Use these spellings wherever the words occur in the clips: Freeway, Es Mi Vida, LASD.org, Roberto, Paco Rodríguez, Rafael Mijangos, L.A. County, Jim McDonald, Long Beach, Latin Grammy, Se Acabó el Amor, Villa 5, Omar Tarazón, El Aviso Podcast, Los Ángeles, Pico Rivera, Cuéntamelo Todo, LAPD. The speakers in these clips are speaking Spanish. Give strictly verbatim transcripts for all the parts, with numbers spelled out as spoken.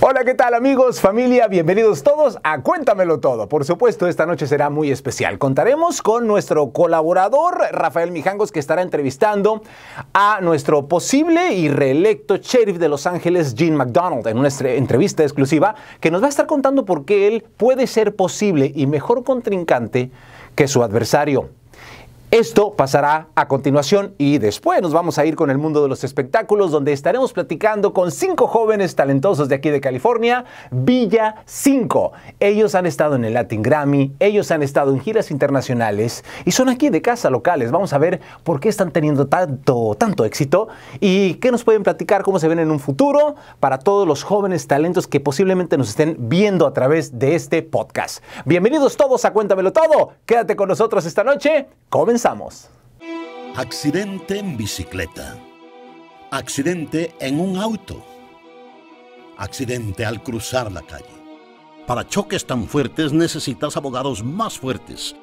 Hola, ¿qué tal amigos, familia? Bienvenidos todos a Cuéntamelo Todo. Por supuesto, esta noche será muy especial. Contaremos con nuestro colaborador, Rafael Mijangos, que estará entrevistando a nuestro posible y reelecto sheriff de Los Ángeles, Jim McDonald, en una entrevista exclusiva que nos va a estar contando por qué él puede ser posible y mejor contrincante que su adversario. Esto pasará a continuación y después nos vamos a ir con el mundo de los espectáculos, donde estaremos platicando con cinco jóvenes talentosos de aquí de California, Villa cinco. Ellos han estado en el Latin Grammy, ellos han estado en giras internacionales y son aquí de casa locales. Vamos a ver por qué están teniendo tanto, tanto éxito y qué nos pueden platicar, cómo se ven en un futuro para todos los jóvenes talentos que posiblemente nos estén viendo a través de este podcast. Bienvenidos todos a Cuéntamelo Todo. Quédate con nosotros esta noche. Comenzamos. Accidente en bicicleta. Accidente en un auto. Accidente al cruzar la calle. Para choques tan fuertes necesitas abogados más fuertes.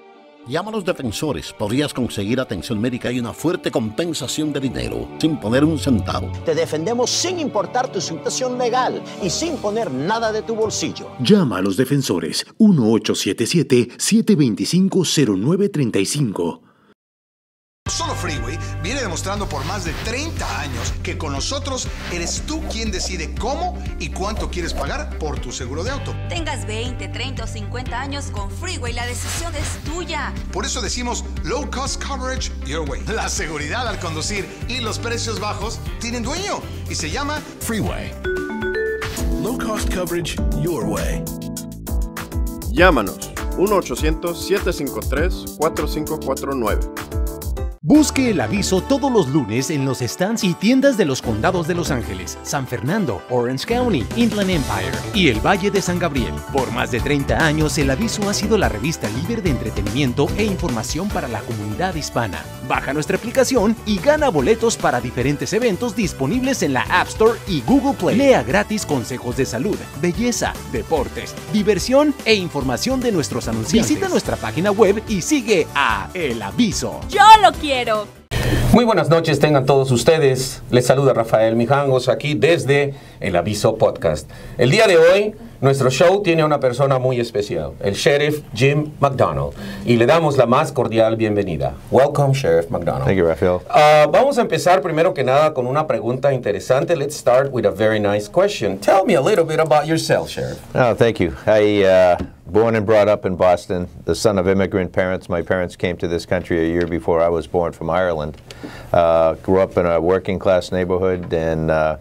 Llama a los defensores. Podrías conseguir atención médica y una fuerte compensación de dinero sin poner un centavo. Te defendemos sin importar tu situación legal y sin poner nada de tu bolsillo. Llama a los defensores uno ocho siete siete, siete dos cinco, cero nueve tres cinco. Solo Freeway viene demostrando por más de treinta años que con nosotros eres tú quien decide cómo y cuánto quieres pagar por tu seguro de auto. Tengas veinte, treinta o cincuenta años con Freeway, la decisión es tuya. Por eso decimos Low Cost Coverage Your Way. La seguridad al conducir y los precios bajos tienen dueño y se llama Freeway. Low Cost Coverage Your Way. Llámanos uno ocho cero cero, siete cinco tres, cuatro cinco cuatro nueve. Busque El Aviso todos los lunes en los stands y tiendas de los condados de Los Ángeles, San Fernando, Orange County, Inland Empire y el Valle de San Gabriel. Por más de treinta años, El Aviso ha sido la revista líder de entretenimiento e información para la comunidad hispana. Baja nuestra aplicación y gana boletos para diferentes eventos disponibles en la App Store y Google Play. Lea gratis consejos de salud, belleza, deportes, diversión e información de nuestros anunciantes. Visita nuestra página web y sigue a El Aviso. Yo lo quiero. Muy buenas noches tengan todos ustedes. Les saluda Rafael Mijangos aquí desde El Aviso Podcast. El día de hoy, nuestro show tiene una persona muy especial, el sheriff Jim McDonald, y le damos la más cordial bienvenida. Welcome, Sheriff McDonald. Thank you, Rafael. Uh, vamos a empezar primero que nada con una pregunta interesante. Let's start with a very nice question. Tell me a little bit about yourself, Sheriff. Oh, thank you. I, uh... born and brought up in Boston, the son of immigrant parents. My parents came to this country a year before I was born from Ireland. Uh, grew up in a working class neighborhood, and uh,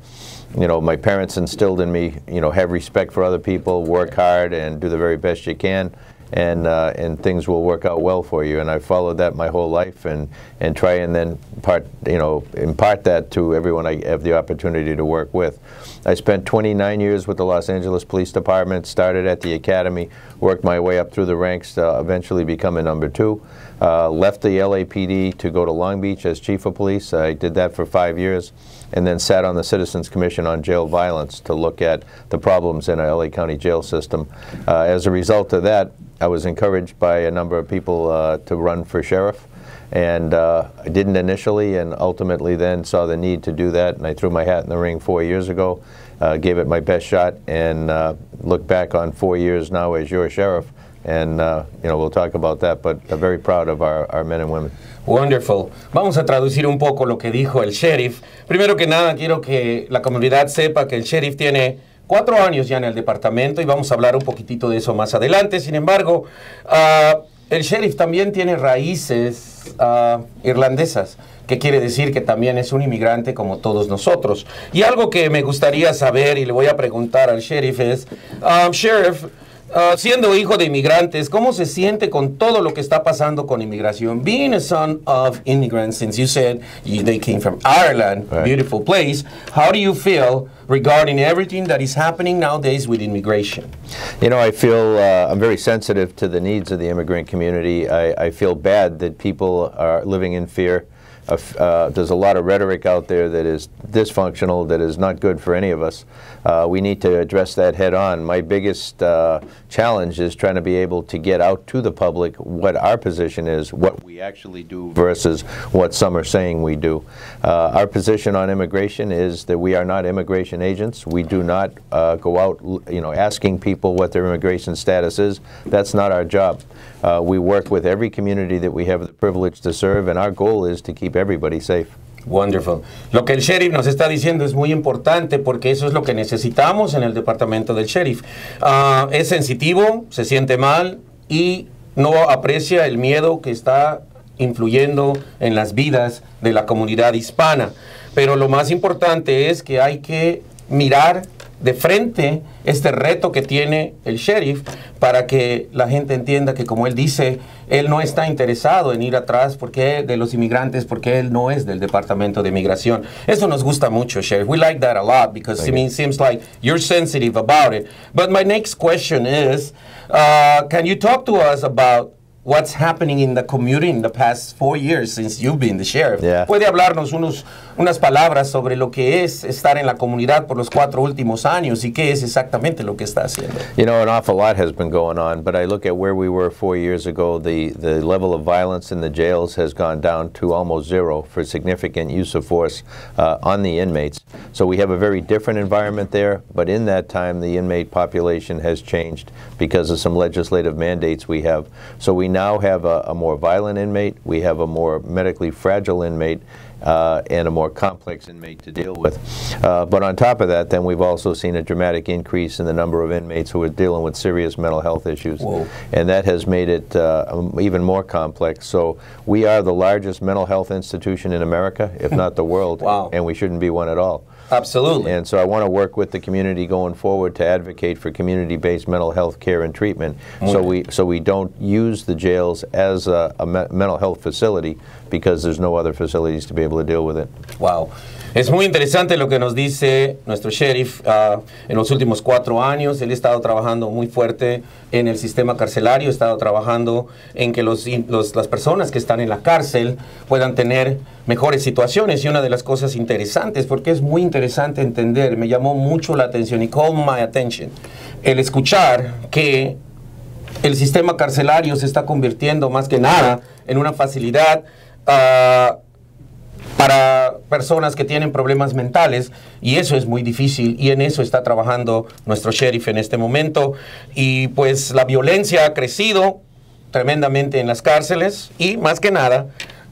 you know, my parents instilled in me, you know, have respect for other people, work hard, and do the very best you can, and uh, and things will work out well for you. And I followed that my whole life, and and try and then part, you know, impart that to everyone I have the opportunity to work with. I spent twenty-nine years with the Los Angeles Police Department, started at the academy, worked my way up through the ranks to eventually become a number two. Uh, left the L A P D to go to Long Beach as chief of police. I did that for five years and then sat on the Citizens Commission on Jail Violence to look at the problems in our L A County jail system. Uh, as a result of that, I was encouraged by a number of people uh, to run for sheriff. And uh, I didn't initially, and ultimately then saw the need to do that, and I threw my hat in the ring four years ago, uh, gave it my best shot, and uh, look back on four years now as your sheriff, and uh, you know, we'll talk about that, but I'm very proud of our, our men and women. Wonderful. Vamos a traducir un poco lo que dijo el sheriff. Primero que nada, quiero que la comunidad sepa que el sheriff tiene cuatro años ya en el departamento, y vamos a hablar un poquitito de eso más adelante. Sin embargo, uh, el sheriff también tiene raíces uh, irlandesas, que quiere decir que también es un inmigrante como todos nosotros. Y algo que me gustaría saber, y le voy a preguntar al sheriff, es, uh, sheriff, uh, siendo hijo de inmigrantes, ¿cómo se siente con todo lo que está pasando con inmigración? Being a son of immigrants, since you said you, they came from Ireland, right. Beautiful place, how do you feel regarding everything that is happening nowadays with immigration? You know, I feel uh, I'm very sensitive to the needs of the immigrant community. I, I feel bad that people are living in fear, Uh, there's a lot of rhetoric out there that is dysfunctional, that is not good for any of us. Uh, we need to address that head on. My biggest uh, challenge is trying to be able to get out to the public what our position is, what we actually do versus what some are saying we do. Uh, our position on immigration is that we are not immigration agents. We do not uh, go out, you know, asking people what their immigration status is. That's not our job. Uh, we work with every community that we have the privilege to serve, and our goal is to keep everybody safe. Wonderful. Lo que el sheriff nos está diciendo es muy importante porque eso es lo que necesitamos en el departamento del sheriff. Uh, es sensitivo, se siente mal y no aprecia el miedo que está influyendo en las vidas de la comunidad hispana. Pero lo más importante es que hay que mirar de frente este reto que tiene el sheriff para que la gente entienda que, como él dice, él no está interesado en ir atrás porque de los inmigrantes, porque él no es del Departamento de Migración. Eso nos gusta mucho, sheriff. We like that a lot because it mean, seems like you're sensitive about it. But my next question is, uh, can you talk to us about what's happening in the community in the past four years since you've been the sheriff? Yeah. ¿Puede hablarnos unos, unas palabras sobre lo que es estar en la comunidad por los cuatro últimos años y qué es exactamente lo que está haciendo? You know, an awful lot has been going on, but I look at where we were four years ago. The, the level of violence in the jails has gone down to almost zero for significant use of force uh, on the inmates. So we have a very different environment there, but in that time the inmate population has changed because of some legislative mandates we have. So we now now have a, a more violent inmate, we have a more medically fragile inmate, uh, and a more complex inmate to deal with. Uh, but on top of that, then we've also seen a dramatic increase in the number of inmates who are dealing with serious mental health issues. Whoa. And that has made it uh, even more complex. So we are the largest mental health institution in America, if not the world, wow. And we shouldn't be one at all. Absolutely. And so I want to work with the community going forward to advocate for community-based mental health care and treatment. Muy so we so we don't use the jails as a, a me mental health facility because there's no other facilities to be able to deal with it. Wow. Es muy interesante lo que nos dice nuestro sheriff. Uh, en los últimos cuatro años él ha estado trabajando muy fuerte en el sistema carcelario, ha estado trabajando en que los, los, las personas que están en la cárcel puedan tener mejores situaciones. Y una de las cosas interesantes, porque es muy interesante entender, me llamó mucho la atención y called my attention, el escuchar que el sistema carcelario se está convirtiendo más que nada en una facilidad uh, para personas que tienen problemas mentales, y eso es muy difícil, y en eso está trabajando nuestro sheriff en este momento. Y pues la violencia ha crecido tremendamente en las cárceles y más que nada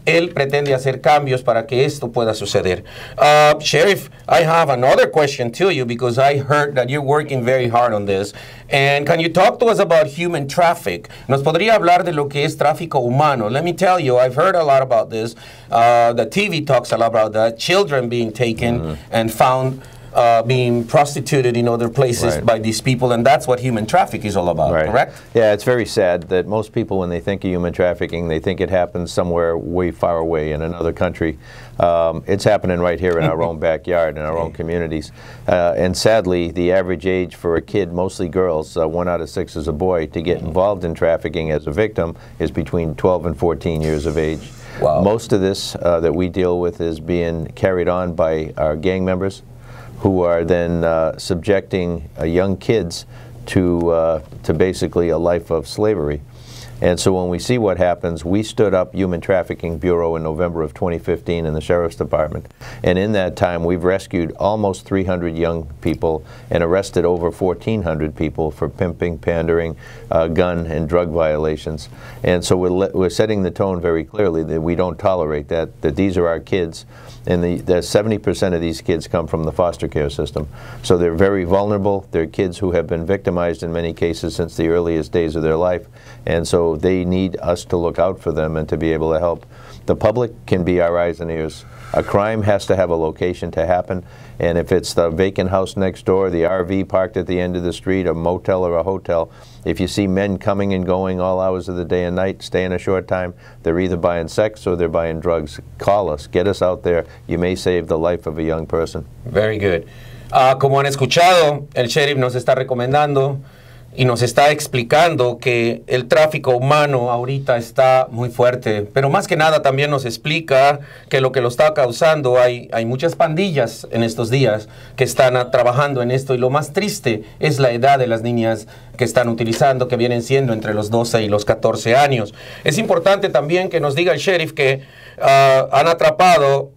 él pretende hacer cambios para que esto pueda suceder. Uh, Sheriff, I have another question to you because I heard that you're working very hard on this. And can you talk to us about human traffic? Nos podría hablar de lo que es tráfico humano. Let me tell you, I've heard a lot about this. Uh, the T V talks a lot about that. Children being taken mm-hmm. and found Uh, being prostituted in other places right. by these people, and that's what human trafficking is all about, right. correct? Yeah, it's very sad that most people, when they think of human trafficking, they think it happens somewhere way far away in another country. Um, it's happening right here in our own backyard, in our own communities. Uh, and sadly, the average age for a kid, mostly girls, uh, one out of six is a boy, to get involved in trafficking as a victim is between twelve and fourteen years of age. Wow. Most of this uh, that we deal with is being carried on by our gang members, who are then uh, subjecting uh, young kids to, uh, to basically a life of slavery. And so when we see what happens, we stood up Human Trafficking Bureau in November of twenty fifteen in the Sheriff's Department. And in that time, we've rescued almost three hundred young people and arrested over fourteen hundred people for pimping, pandering, uh, gun and drug violations. And so we're, we're setting the tone very clearly that we don't tolerate that, that these are our kids. And the, the seventy percent of these kids come from the foster care system. So they're very vulnerable. They're kids who have been victimized in many cases since the earliest days of their life. And so they need us to look out for them and to be able to help. The public can be our eyes and ears. A crime has to have a location to happen, and if it's the vacant house next door, the R V parked at the end of the street, a motel or a hotel, if you see men coming and going all hours of the day and night, staying a short time, they're either buying sex or they're buying drugs. Call us, get us out there. You may save the life of a young person. Very good. Uh, como han escuchado, el sheriff nos está recomendando y nos está explicando que el tráfico humano ahorita está muy fuerte. Pero más que nada también nos explica que lo que lo está causando, hay, hay muchas pandillas en estos días que están trabajando en esto. Y lo más triste es la edad de las niñas que están utilizando, que vienen siendo entre los doce y los catorce años. Es importante también que nos diga el sheriff que uh, han atrapado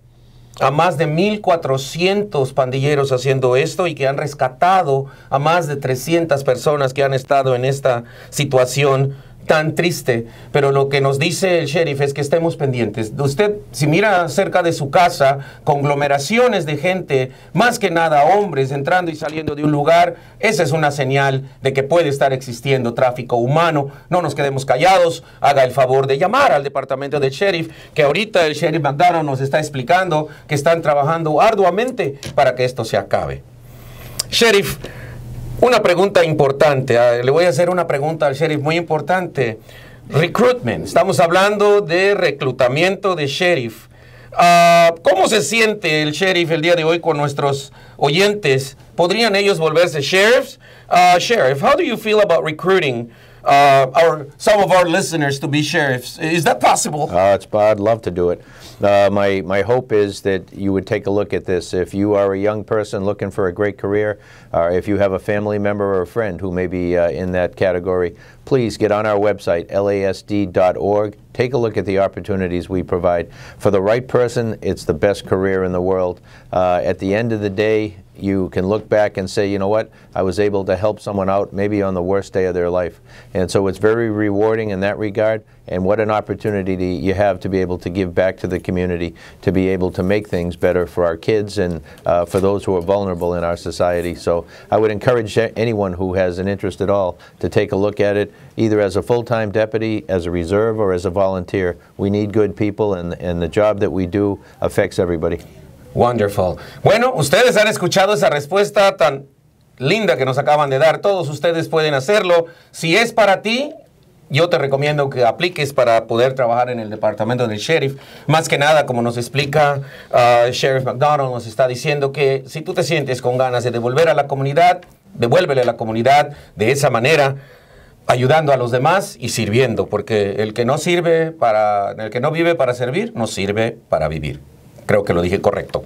a más de mil cuatrocientos pandilleros haciendo esto y que han rescatado a más de trescientas personas que han estado en esta situación tan triste. Pero lo que nos dice el sheriff es que estemos pendientes. Usted, si mira cerca de su casa, conglomeraciones de gente, más que nada hombres entrando y saliendo de un lugar, esa es una señal de que puede estar existiendo tráfico humano. No nos quedemos callados. Haga el favor de llamar al departamento del sheriff, que ahorita el sheriff McDonald nos está explicando que están trabajando arduamente para que esto se acabe. Sheriff, una pregunta importante, le voy a hacer una pregunta al sheriff muy importante. Recruitment, estamos hablando de reclutamiento de sheriff. Uh, ¿Cómo se siente el sheriff el día de hoy con nuestros oyentes? ¿Podrían ellos volverse sheriffs? Uh, sheriff, how do you feel about recruiting uh, our, some of our listeners to be sheriffs? Is that possible? Uh, it's, I'd love to do it. Uh, my, my hope is that you would take a look at this. If you are a young person looking for a great career, or if you have a family member or a friend who may be uh, in that category, please get on our website, L A S D dot org. Take a look at the opportunities we provide. For the right person, it's the best career in the world. Uh, at the end of the day, you can look back and say, you know what, I was able to help someone out maybe on the worst day of their life. And so it's very rewarding in that regard. And what an opportunity you have to be able to give back to the community, to be able to make things better for our kids and uh, for those who are vulnerable in our society. So I would encourage anyone who has an interest at all to take a look at it, either as a full-time deputy, as a reserve, or as a volunteer. We need good people, and, and the job that we do affects everybody. Wonderful. Bueno, ustedes han escuchado esa respuesta tan linda que nos acaban de dar. Todos ustedes pueden hacerlo. Si es para ti, yo te recomiendo que apliques para poder trabajar en el departamento del sheriff. Más que nada, como nos explica uh, Sheriff McDonald, nos está diciendo que si tú te sientes con ganas de devolver a la comunidad, devuélvele a la comunidad de esa manera, ayudando a los demás y sirviendo, porque el que no sirve para, el que no vive para servir, no sirve para vivir. Creo que lo dije correcto.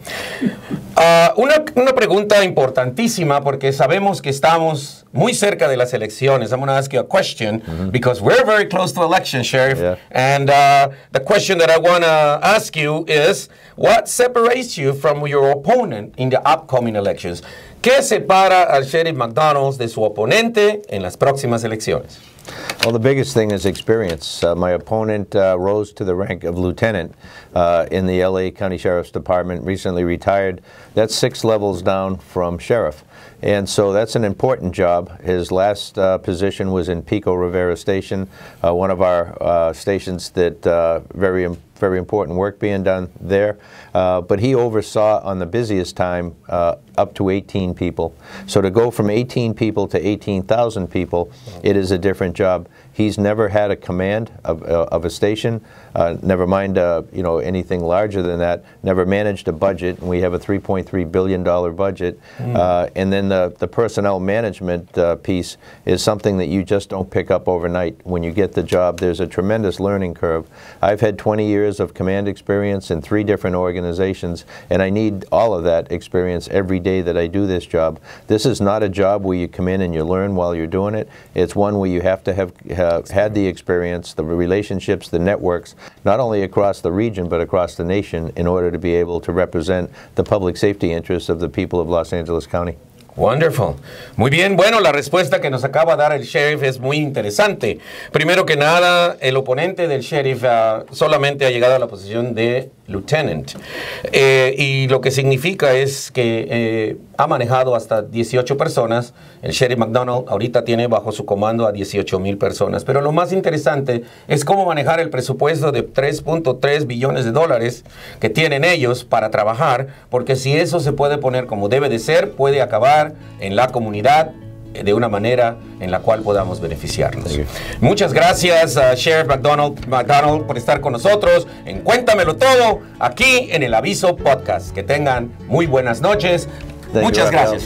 Uh, una, una pregunta importantísima, porque sabemos que estamos muy cerca de las elecciones. I'm going to ask you a question, mm-hmm. because we're very close to election, Sheriff. Yeah. And uh, the question that I want to ask you is, what separates you from your opponent in the upcoming elections? ¿Qué separa al Sheriff McDonald de su oponente en las próximas elecciones? Well, the biggest thing is experience. Uh, my opponent uh, rose to the rank of lieutenant uh, in the L A County Sheriff's Department, recently retired. That's six levels down from sheriff. And so that's an important job. His last uh, position was in Pico Rivera Station, uh, one of our uh, stations that uh, very important. Very important work being done there, uh, but he oversaw on the busiest time uh, up to eighteen people. So to go from eighteen people to eighteen thousand people, it is a different job. He's never had a command of, uh, of a station, uh, never mind uh, you know, anything larger than that, never managed a budget, and we have a three point three billion dollar budget. Mm. Uh, and then the, the personnel management uh, piece is something that you just don't pick up overnight. When you get the job, there's a tremendous learning curve. I've had twenty years of command experience in three different organizations, and I need all of that experience every day that I do this job. This is not a job where you come in and you learn while you're doing it. It's one where you have to have uh, had the experience, the relationships, the networks, not only across the region but across the nation, in order to be able to represent the public safety interests of the people of Los Angeles County. Wonderful. Muy bien, bueno, la respuesta que nos acaba de dar el sheriff es muy interesante. Primero que nada, el oponente del sheriff uh, solamente ha llegado a la posición de lieutenant. Eh, y lo que significa es que eh, ha manejado hasta dieciocho personas. El sheriff McDonald ahorita tiene bajo su comando a dieciocho mil personas. Pero lo más interesante es cómo manejar el presupuesto de tres punto tres billones de dólares que tienen ellos para trabajar, porque si eso se puede poner como debe de ser, puede acabar en la comunidad de una manera en la cual podamos beneficiarnos. Sí. Muchas gracias a Sheriff McDonald, McDonald por estar con nosotros en Cuéntamelo Todo aquí en El Aviso Podcast. Que tengan muy buenas noches. Muchas gracias.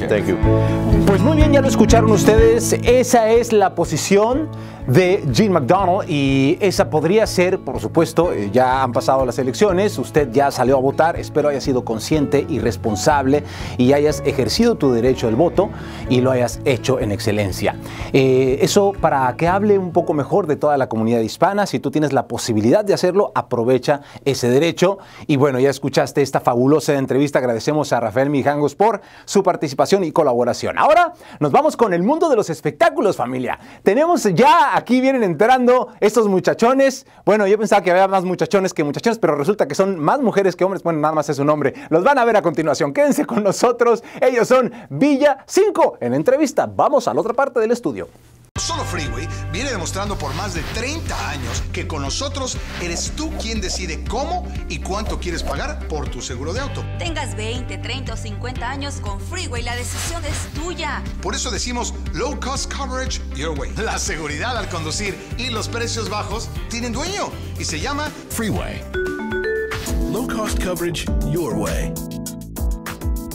Pues muy bien, ya lo escucharon ustedes. Esa es la posición de Jim McDonald y esa podría ser, por supuesto, ya han pasado las elecciones, usted ya salió a votar, espero hayas sido consciente y responsable y hayas ejercido tu derecho al voto y lo hayas hecho en excelencia. Eh, eso para que hable un poco mejor de toda la comunidad hispana, si tú tienes la posibilidad de hacerlo, aprovecha ese derecho. Y bueno, ya escuchaste esta fabulosa entrevista, agradecemos a Rafael Mijangos por su participación y colaboración. Ahora nos vamos con el mundo de los espectáculos, familia. Tenemos ya... Aquí vienen entrando estos muchachones. Bueno, yo pensaba que había más muchachones que muchachones, pero resulta que son más mujeres que hombres. Bueno, nada más es un hombre. Los van a ver a continuación. Quédense con nosotros. Ellos son Villa cinco en entrevista. Vamos a la otra parte del estudio. Solo Freeway viene demostrando por más de treinta años que con nosotros eres tú quien decide cómo y cuánto quieres pagar por tu seguro de auto. Tengas veinte, treinta o cincuenta años con Freeway, la decisión es tuya. Por eso decimos Low Cost Coverage Your Way. La seguridad al conducir y los precios bajos tienen dueño y se llama Freeway. Low Cost Coverage Your Way.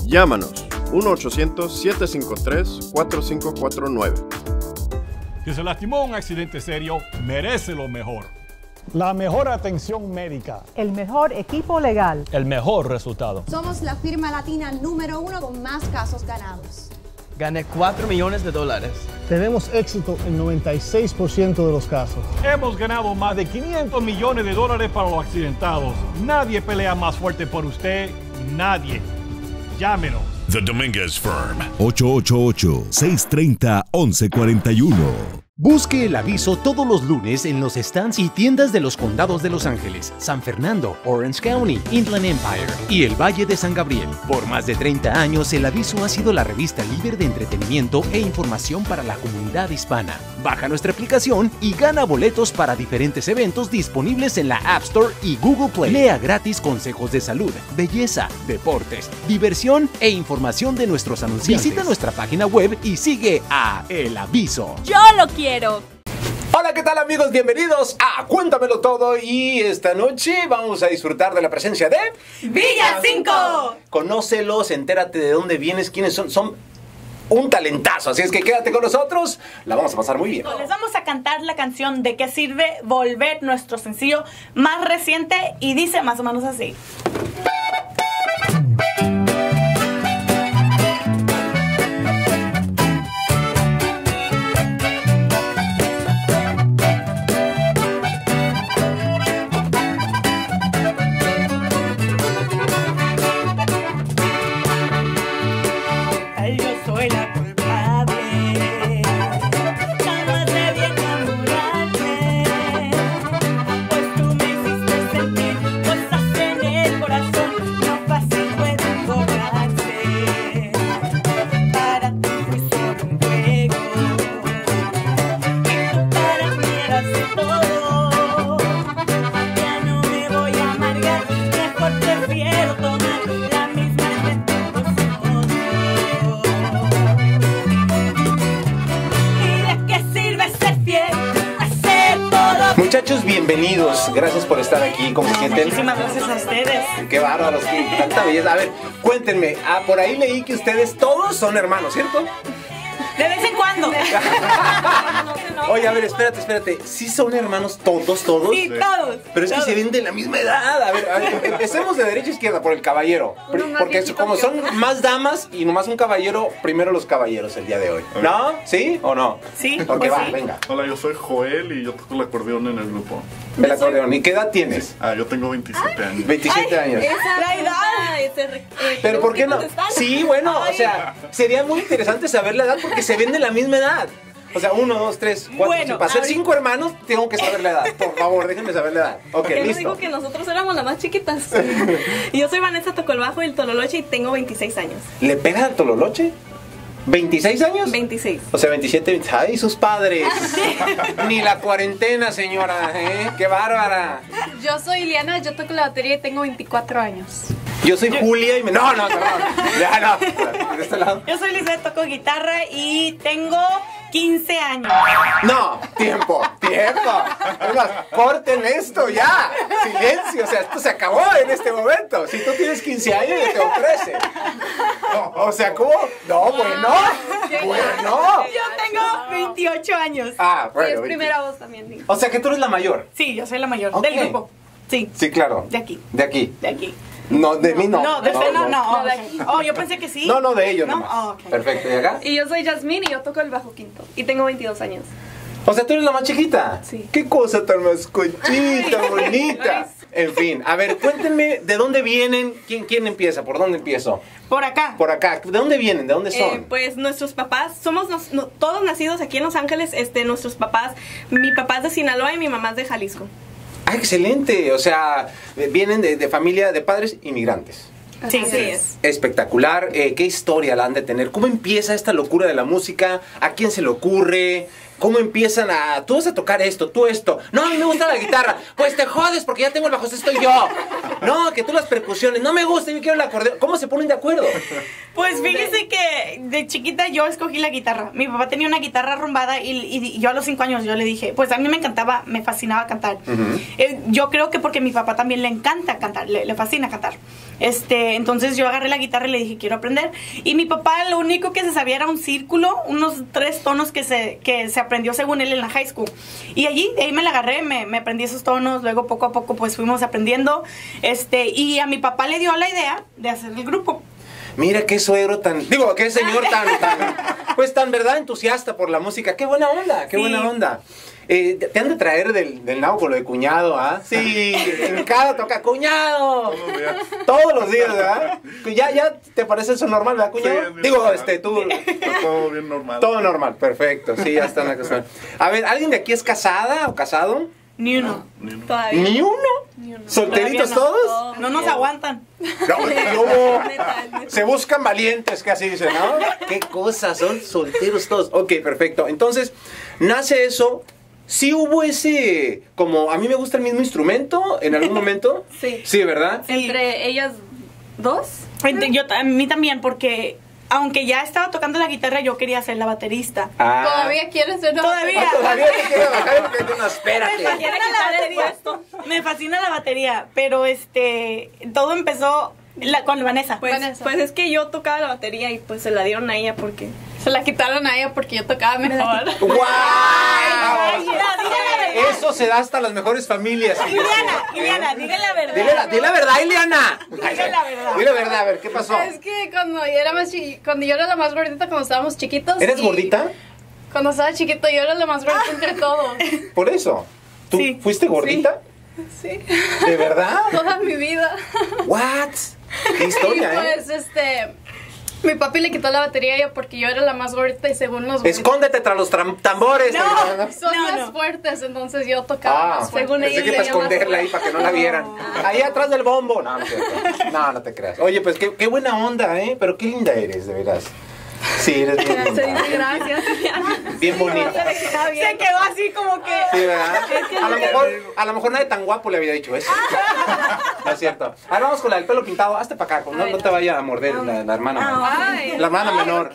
Llámanos uno ochocientos, siete cinco tres, cuatro cinco cuatro nueve. Si se lastimó un accidente serio, merece lo mejor. La mejor atención médica. El mejor equipo legal. El mejor resultado. Somos la firma latina número uno con más casos ganados. Gané cuatro millones de dólares. Tenemos éxito en noventa y seis por ciento de los casos. Hemos ganado más de quinientos millones de dólares para los accidentados. Nadie pelea más fuerte por usted, nadie. Llámenos. The Dominguez Firm, ocho ocho ocho, seis tres cero, once cuarenta y uno. Busque El Aviso todos los lunes en los stands y tiendas de los condados de Los Ángeles, San Fernando, Orange County, Inland Empire y el Valle de San Gabriel. Por más de treinta años, El Aviso ha sido la revista líder de entretenimiento e información para la comunidad hispana. Baja nuestra aplicación y gana boletos para diferentes eventos disponibles en la App Store y Google Play. Lea gratis consejos de salud, belleza, deportes, diversión e información de nuestros anunciantes. Visita nuestra página web y sigue a El Aviso. ¡Yo lo quiero! Hola, ¿qué tal, amigos? Bienvenidos a Cuéntamelo Todo y esta noche vamos a disfrutar de la presencia de... ¡Villa cinco! Conócelos, entérate de dónde vienes, quiénes son, son un talentazo, así es que quédate con nosotros, la vamos a pasar muy bien. Les vamos a cantar la canción De Qué Sirve Volver, nuestro sencillo más reciente, y dice más o menos así. Bienvenidos, gracias por estar aquí. ¿Cómo se sienten? Muchísimas gracias a ustedes. Qué bárbaros, qué tanta belleza. A ver, cuéntenme, ah, por ahí leí que ustedes todos son hermanos, ¿cierto? De vez en cuando. Oye, a ver, espérate, espérate. ¿Sí son hermanos todos, todos? Sí, todos. Pero es todos. Que se ven de la misma edad. A ver, a ver, empecemos de derecha a izquierda por el caballero. Porque como son más damas y nomás un caballero, primero los caballeros el día de hoy. ¿No? ¿Sí o no? Sí. Ok, pues va, sí. Venga. Hola, yo soy Joel y yo toco el acordeón en el grupo. El acordeón. ¿Y qué edad tienes? Ah, yo tengo veintisiete años. veintisiete años. Esa la edad. Pero ¿por qué no? Sí, bueno, o sea, sería muy interesante saber la edad porque se ven de la misma edad. O sea, uno, dos, tres, cuatro, bueno, cinco. Para ser cinco hermanos, tengo que saber la edad. Por favor, déjenme saber la edad. Ok, listo. Yo digo que nosotros éramos las más chiquitas. Yo soy Vanessa, toco el bajo y el tololoche y tengo veintiséis años. ¿Le pegas al tololoche? ¿veintiséis años? veintiséis. O sea, veintisiete, veinte. ¡Ay, sus padres! Ni la cuarentena, señora, ¿eh? ¡Qué bárbara! Yo soy Ileana, yo toco la batería y tengo veinticuatro años. Yo soy Julia y me... No, no, no. no. Ya, no. De este lado. Yo soy Lizette, toco guitarra y tengo quince años. No, tiempo, tiempo. Además, corten esto ya. Silencio, o sea, esto se acabó en este momento. Si tú tienes quince años, yo te ofrece. No, o sea, ¿cómo? No, bueno, bueno. Yo tengo veintiocho años. Ah, bueno. Y es primera voz también, digo. O sea, que tú eres la mayor. Sí, yo soy la mayor, okay, del grupo. Sí. Sí, claro. De aquí. De aquí. De aquí. No, de no, mí no. No, de usted no, no, no, no. De aquí. Oh, yo pensé que sí. No, no, de ellos no. Oh, okay. Perfecto, ¿y acá? Y yo soy Yasmín y yo toco el bajo quinto. Y tengo veintidós años. O sea, tú eres la más chiquita. Sí. Qué cosa tan más conchita, bonita. En fin, a ver, cuéntenme de dónde vienen. ¿Quién, quién empieza? ¿Por dónde empiezo? Por acá. Por acá. ¿De dónde vienen? ¿De dónde son? Eh, pues nuestros papás, somos nos, no, todos nacidos aquí en Los Ángeles. Este, nuestros papás, mi papá es de Sinaloa y mi mamá es de Jalisco. Ah, excelente, o sea, vienen de, de familia de padres inmigrantes. Sí, sí es. Espectacular, eh, qué historia la han de tener. ¿Cómo empieza esta locura de la música? ¿A quién se le ocurre? ¿Cómo empiezan a, tú vas a tocar esto, tú esto? No, a mí me gusta la guitarra. Pues te jodes porque ya tengo el bajo sexto yo. No, que tú las percusiones. No me gusta, yo quiero el acordeón. ¿Cómo se ponen de acuerdo? Pues fíjese que de chiquita yo escogí la guitarra. Mi papá tenía una guitarra arrumbada y, y yo a los cinco años yo le dije, pues a mí me encantaba, me fascinaba cantar. Uh-huh. eh, yo creo que porque a mi papá también le encanta cantar, le, le fascina cantar. Este, entonces yo agarré la guitarra y le dije, quiero aprender. Y mi papá lo único que se sabía era un círculo, unos tres tonos que se, que se aprendió según él en la high school. Y allí, de ahí me la agarré, me, me aprendí esos tonos, luego poco a poco pues fuimos aprendiendo. Este, y a mi papá le dio la idea de hacer el grupo. Mira qué suegro tan, digo, qué señor tan, tan, pues tan, ¿verdad? Entusiasta por la música. Qué buena onda, qué sí. buena onda. Eh, te han de traer del, del náufalo de cuñado, ¿ah? Sí, cada toca cuñado. Todos los días, ¿verdad? Ya, ya te parece eso normal, ¿verdad, cuñado? Sí, digo, normal. este, tú. Todo bien normal. Todo normal, perfecto. Sí, ya está en la casa. A ver, ¿alguien de aquí es casada o casado? Ni uno. No, todavía. ¿Ni uno? Ni uno. ¿Solteritos no, todos? No nos aguantan. No, no. Se buscan valientes, casi dicen, ¿no? Qué cosas, son solteros todos. Ok, perfecto. Entonces, nace eso. Sí hubo ese, como a mí me gusta el mismo instrumento en algún momento. Sí. Sí, ¿verdad? Entre ellas dos. Entre, yo, a mí también, porque aunque ya estaba tocando la guitarra, yo quería ser la baterista. Ah. Todavía quieres ser la baterista. Todavía. Todavía te quiero bajar porque tú no, espérate. Me fascina la batería. Me fascina la batería, pero este, todo empezó la, con Vanessa. Pues, Vanessa. Pues es que yo tocaba la batería y pues se la dieron a ella porque... Se la quitaron a ella porque yo tocaba mejor. ¡Guau! Wow. Eso se da hasta las mejores familias. Ileana, Ileana, dile la verdad. Dile la, dile la verdad, Ileana. Dile la verdad. Dile la verdad, a ver, ¿qué pasó? Es que cuando yo era más chiquita, cuando yo era la más gordita, cuando estábamos chiquitos. ¿Eres gordita? Cuando estaba chiquito yo era la más gordita entre todos. Por eso. ¿Tú sí. fuiste gordita? Sí. sí. ¿De verdad? Toda mi vida. ¿What? Qué historia, y pues, ¿eh? este... Mi papi le quitó la batería a ella porque yo era la más gordita y según los... Escóndete tras los tambores. No, son no, más no. fuertes, entonces yo tocaba ah, más fuerte. Según ella, que para esconderla ahí, para que no la vieran. No. Ahí atrás del bombo. No, no te creas. No, no te creas. Oye, pues qué, qué buena onda, ¿eh? Pero qué linda eres, de veras. Sí, eres bien bonita. Gracias, bien bonita. Se quedó así como que... Sí, ¿verdad? A lo mejor, a lo mejor nadie tan guapo le había dicho eso. No es cierto. Ahora vamos con la del pelo pintado. Hazte para acá, no, no te vaya a morder la, la hermana menor. La hermana menor.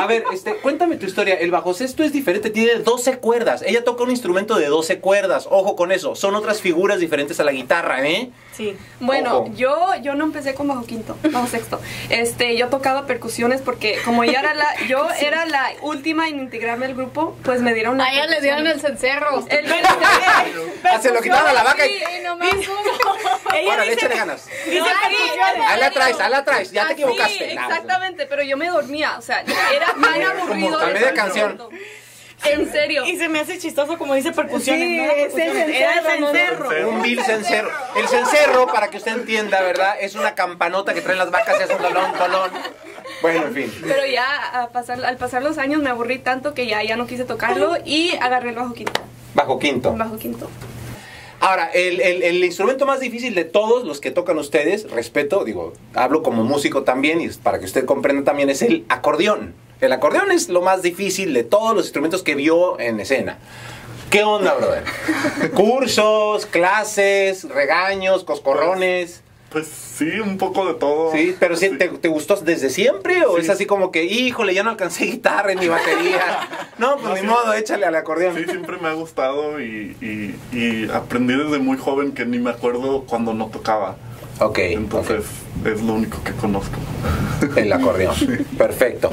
A ver, este, cuéntame tu historia. El bajo sexto es diferente, tiene doce cuerdas. Ella toca un instrumento de doce cuerdas. Ojo con eso, son otras figuras diferentes a la guitarra, ¿eh? Sí. Bueno, yo, yo no empecé con bajo quinto, bajo sexto. Este, yo tocaba percusiones porque... Como yo era la, yo sí. era la última en integrarme al grupo, pues me dieron una... A ella le dieron el cencerro. El cencerro. Se lo quitaron a la vaca y... y nomás uno. Ahora, échale ganas. Dice percusiones. Ahí la traes, ahí la traes. Ya te equivocaste. Exactamente, pero yo me dormía. O sea, era tan aburrido. Como media canción. En serio. Y se me hace chistoso como dice percusiones. Sí, no es el cencerro. Un vil cencerro. El cencerro, para que usted entienda, ¿verdad? Es una campanota que traen las vacas y hace un tolón, tolón. Bueno, en fin. Pero ya a pasar, al pasar los años me aburrí tanto que ya, ya no quise tocarlo y agarré el bajo quinto. Bajo quinto. Bajo quinto. Ahora, el, el, el instrumento más difícil de todos los que tocan ustedes, respeto, digo, hablo como músico también y para que usted comprenda también, es el acordeón. El acordeón es lo más difícil de todos los instrumentos que vio en escena. ¿Qué onda, brother? Cursos, clases, regaños, coscorrones... Pues sí, un poco de todo. Sí, pero sí, sí. ¿te, ¿te gustó desde siempre? ¿O sí. es así como que, híjole, ya no alcancé guitarra ni batería? No, pues no, ni sí, modo, échale al acordeón. Sí, siempre me ha gustado y, y, y aprendí desde muy joven que ni me acuerdo cuando no tocaba. Ok. Entonces, okay. es lo único que conozco. El acordeón. Sí. Perfecto.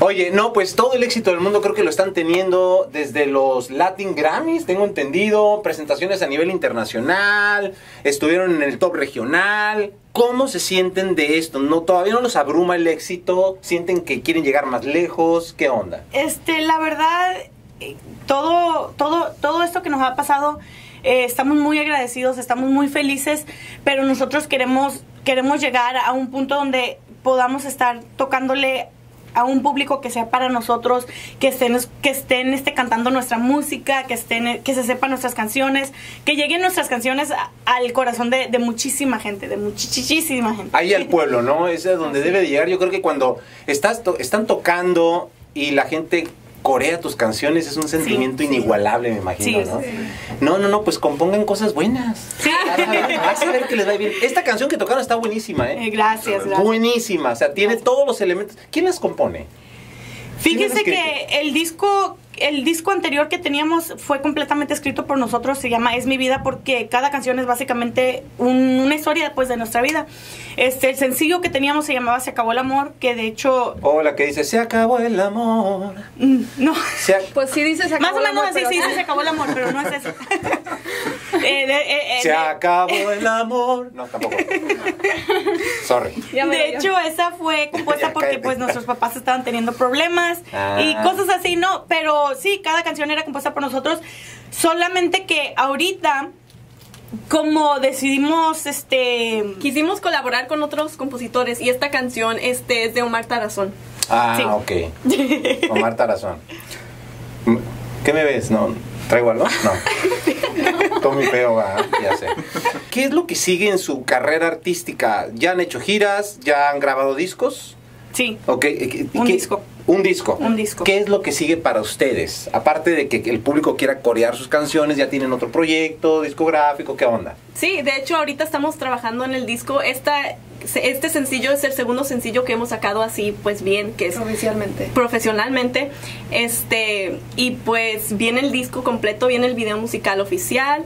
Oye, no, pues todo el éxito del mundo creo que lo están teniendo desde los Latin Grammys, tengo entendido, presentaciones a nivel internacional, estuvieron en el top regional. ¿Cómo se sienten de esto? ¿No, todavía no los abruma el éxito? ¿Sienten que quieren llegar más lejos? ¿Qué onda? Este, la verdad, todo, todo, todo esto que nos ha pasado... Eh, estamos muy agradecidos, estamos muy felices, pero nosotros queremos, queremos llegar a un punto donde podamos estar tocándole a un público que sea para nosotros, que estén, que estén este, cantando nuestra música, que, estén, que se sepan nuestras canciones, que lleguen nuestras canciones a, al corazón de, de muchísima gente, de muchísima gente. Ahí al pueblo, ¿no? Ese es donde debe de llegar. Yo creo que cuando estás to- están tocando y la gente... corea tus canciones, es un sentimiento sí, inigualable, sí. me imagino, sí, ¿no? Sí. No, no, no, pues compongan cosas buenas. Sí. Vas a ver que les va bien. Esta canción que tocaron está buenísima, ¿eh? eh gracias, gracias. Buenísima, o sea, tiene gracias. todos los elementos. ¿Quién las compone? Fíjese que el disco, el disco anterior que teníamos fue completamente escrito por nosotros, se llama Es Mi Vida, porque cada canción es básicamente un, una historia pues, de nuestra vida. Este, el sencillo que teníamos se llamaba Se Acabó el Amor, que de hecho... Oh, la que dice, se acabó el amor. Mm, no. Ac pues sí dice, se acabó el amor. Más o menos así, sí dice, se acabó el amor, pero no es eso. eh, de, eh, eh, se de... acabó el amor. No, tampoco. Sorry. De hecho, esa fue compuesta porque pues nuestros papás estaban teniendo problemas. Ah. Y cosas así, no, pero sí, cada canción era compuesta por nosotros, solamente que ahorita como decidimos, este, quisimos colaborar con otros compositores y esta canción este es de Omar Tarazón. Ah, sí. ok. Omar Tarazón. ¿Qué me ves? No, traigo algo, no. Tommy feo, va, ya sé. ¿Qué es lo que sigue en su carrera artística? ¿Ya han hecho giras? ¿Ya han grabado discos? Sí. Okay. Un ¿Qué? disco. Un disco. Un disco. ¿Qué es lo que sigue para ustedes? Aparte de que el público quiera corear sus canciones, ¿ya tienen otro proyecto discográfico? ¿Qué onda? Sí, de hecho ahorita estamos trabajando en el disco. Esta, este sencillo es el segundo sencillo que hemos sacado así, pues bien, que es profesionalmente. Profesionalmente. Este, y pues viene el disco completo, viene el video musical oficial.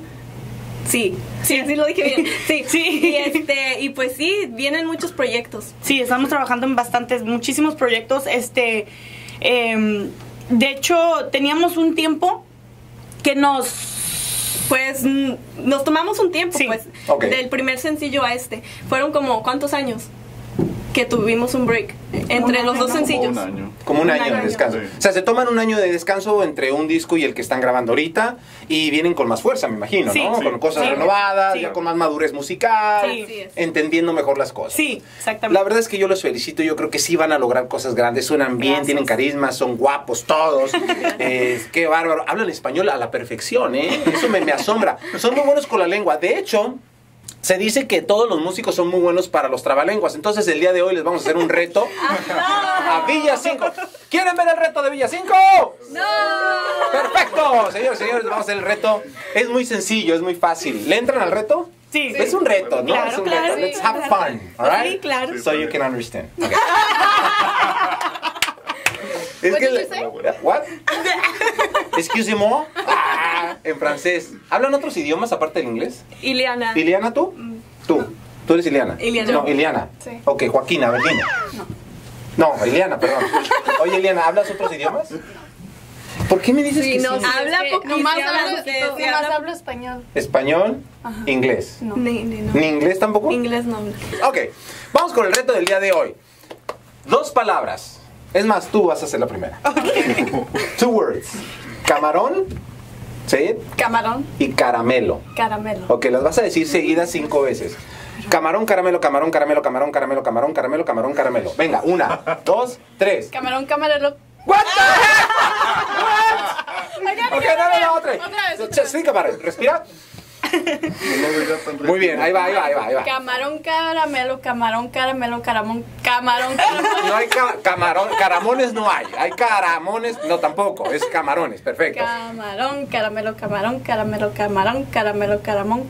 Sí, sí, sí lo dije bien. Sí, sí. Y, este, y pues sí, vienen muchos proyectos. Sí, estamos trabajando en bastantes, muchísimos proyectos. Este, eh, de hecho, teníamos un tiempo que nos... Pues nos tomamos un tiempo, sí. pues, okay. del primer sencillo a este. Fueron como, ¿cuántos años? Que tuvimos un break entre un los año, dos sencillos. Como un año. Como un, un año, año de descanso. Sí. O sea, se toman un año de descanso entre un disco y el que están grabando ahorita y vienen con más fuerza, me imagino, sí, ¿no? Sí, con cosas sí, renovadas, sí. ya con más madurez musical, sí, entendiendo mejor las cosas. Sí, exactamente. La verdad es que yo los felicito, yo creo que sí van a lograr cosas grandes, suenan bien, Gracias. tienen carisma, son guapos todos. eh, qué bárbaro. Hablan español a la perfección, ¿eh? Eso me, me asombra. Son muy buenos con la lengua. De hecho... Se dice que todos los músicos son muy buenos para los trabalenguas. Entonces, el día de hoy les vamos a hacer un reto a Villa cinco. ¿Quieren ver el reto de Villa cinco? ¡No! ¡Perfecto! Señores, señores, vamos a hacer el reto. Es muy sencillo, es muy fácil. ¿Le entran al reto? Sí. Es un reto, ¿no? Claro, es un claro, reto. Sí, Let's claro. have fun, all right? Sí, claro. So you can understand. Okay. Es que le... What? Excuse me more. Ah, en francés. ¿Hablan otros idiomas aparte del inglés? Ileana. ¿Ileana tú? Mm. Tú. ¿Tú eres Ileana? Ileana. No, Ileana. Sí. Ok, Joaquina, Virginia. No. No, Ileana, perdón. Oye, Ileana, ¿hablas otros idiomas? ¿Por qué me dices sí, que no, sí? Habla porque nomás hablo español. ¿Español? Ajá. ¿Inglés? No. Ni, ni, no. ¿Ni inglés tampoco? Inglés no. Ok, vamos con el reto del día de hoy. Dos palabras. Es más, tú vas a hacer la primera. Okay. Two words. Camarón. ¿Sí? Camarón. Y caramelo. Caramelo. Ok, las vas a decir seguidas cinco veces. Camarón, caramelo, camarón, caramelo, camarón, caramelo, camarón, caramelo, camarón, caramelo. Venga, una, dos, tres. Camarón, camarelo. What the heck? What? Ok, dale la otra. Otra vez. Sí, camarón. Respira. Muy bien, ahí va, ahí va, ahí va, ahí va. Camarón, caramelo, camarón, caramelo, caramón, camarón, caramón. No hay ca camarón, caramones no hay. Hay caramones, no tampoco, es camarones, perfecto. Camarón, caramelo, camarón, caramelo, camarón, caramelo, caramón.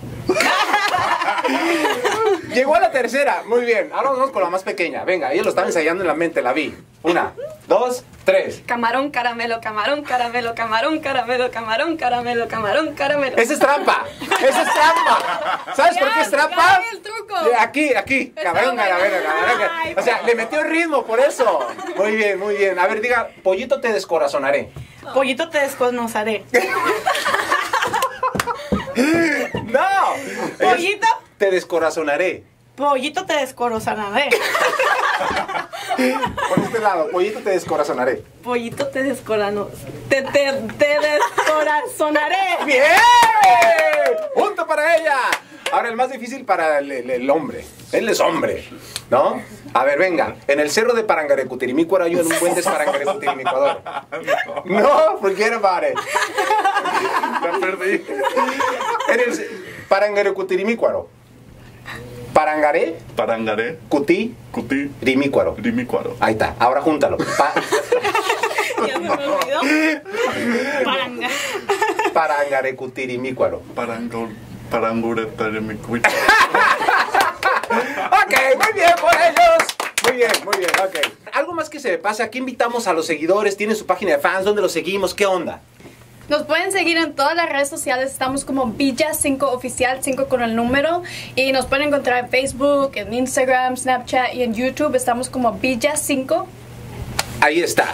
Llegó a la tercera, muy bien. Ahora vamos con la más pequeña. Venga, ella lo estaba ensayando en la mente, la vi. Una, dos, tres. Camarón, caramelo, camarón, caramelo, camarón, caramelo, camarón, caramelo, camarón, caramelo. Esa es trampa, esa es trampa. ¿Sabes ya, por qué es trampa? El truco. Aquí, aquí, camarón, caramelo, camarón, caramelo. O sea, le metió ritmo por eso. Muy bien, muy bien. A ver, diga, pollito te descorazonaré. Pollito te descorazonaré. No. Pollito. Te descorazonaré. Pollito te descorazonaré. Por este lado, pollito te descorazonaré. Pollito te descorazonaré. Te, te, te descorazonaré. Bien. Punto para ella. Ahora el más difícil para el, el, el hombre. Él es hombre, ¿no? A ver, venga. En el cerro de Parangarecutirimícuaro hay un buen desparangarecutirimícuador. No, forget about it. La perdí. En el Parangarecutirimícuaro. Parangaré. Parangaré. Cutí. Cutí. Rimícuaro. Rimícuaro. Ahí está. Ahora júntalo. Pa ya se me olvidó. Paranga. Parangarecutirimícuaro. Parangol. Parangarecutirimícuaro. Ok, muy bien por ellos. Muy bien, muy bien, ok. Algo más que se me pase, aquí invitamos a los seguidores. Tienen su página de fans, ¿dónde los seguimos? ¿Qué onda? Nos pueden seguir en todas las redes sociales. Estamos como Villa cinco Oficial, cinco con el número. Y nos pueden encontrar en Facebook, en Instagram, Snapchat y en YouTube. Estamos como Villa cinco. Ahí está.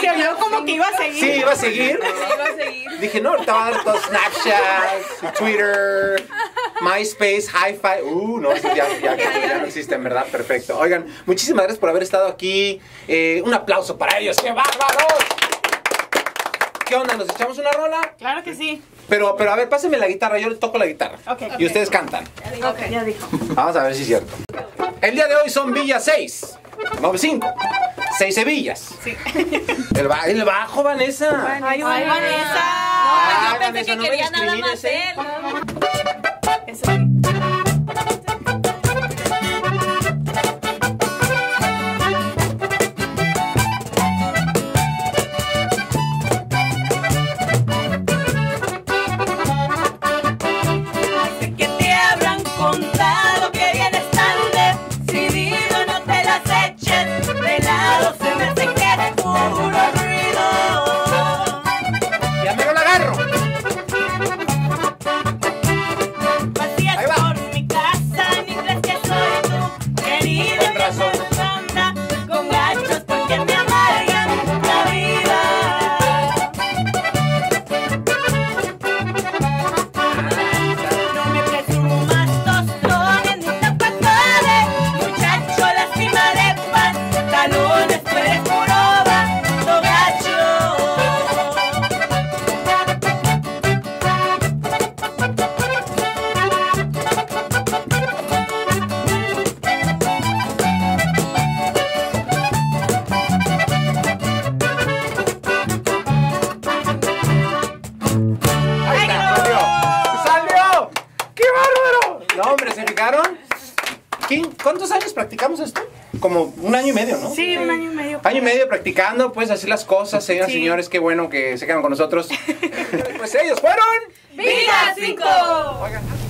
Se habló como que iba a seguir. Sí, iba a seguir. Iba a seguir. Dije, no, ahorita van a dar todo Snapchat, Twitter, MySpace, Hi-Fi. Uh, no, ya, ya, ya, ya no existen, ¿verdad? Perfecto. Oigan, muchísimas gracias por haber estado aquí. Eh, un aplauso para ellos. ¡Qué bárbaros! ¿Qué onda? ¿Nos echamos una rola? Claro que sí. Pero, pero a ver, pásenme la guitarra, yo le toco la guitarra. Okay. Y okay. Ustedes cantan. Ya dijo, okay. Ya dijo. Vamos a ver si es cierto. El día de hoy son Villa seis, nueve cinco. Seis Sevillas. Sí. El, ba el bajo, Vanessa. Vanessa. Ay, Vanessa. No, ah, yo pensé Vanessa, que no quería nada más él. Eso sí. Practicando, pues, así las cosas, señoras y sí. Señores, qué bueno que se quedan con nosotros. Pues ellos fueron... ¡Villa cinco!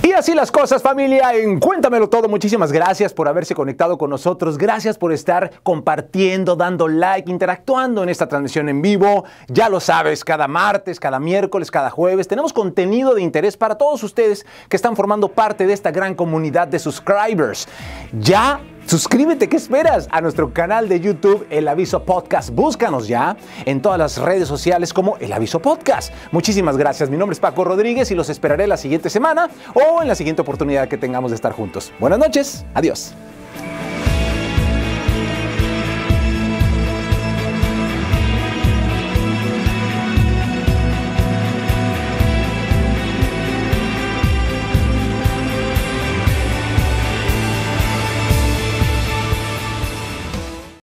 Y así las cosas, familia, en Cuéntamelo Todo. Muchísimas gracias por haberse conectado con nosotros. Gracias por estar compartiendo, dando like, interactuando en esta transmisión en vivo. Ya lo sabes, cada martes, cada miércoles, cada jueves tenemos contenido de interés para todos ustedes que están formando parte de esta gran comunidad de subscribers. Ya... Suscríbete, ¿qué esperas? A nuestro canal de YouTube, El Aviso Podcast. Búscanos ya en todas las redes sociales como El Aviso Podcast. Muchísimas gracias. Mi nombre es Paco Rodríguez y los esperaré la siguiente semana o en la siguiente oportunidad que tengamos de estar juntos. Buenas noches. Adiós.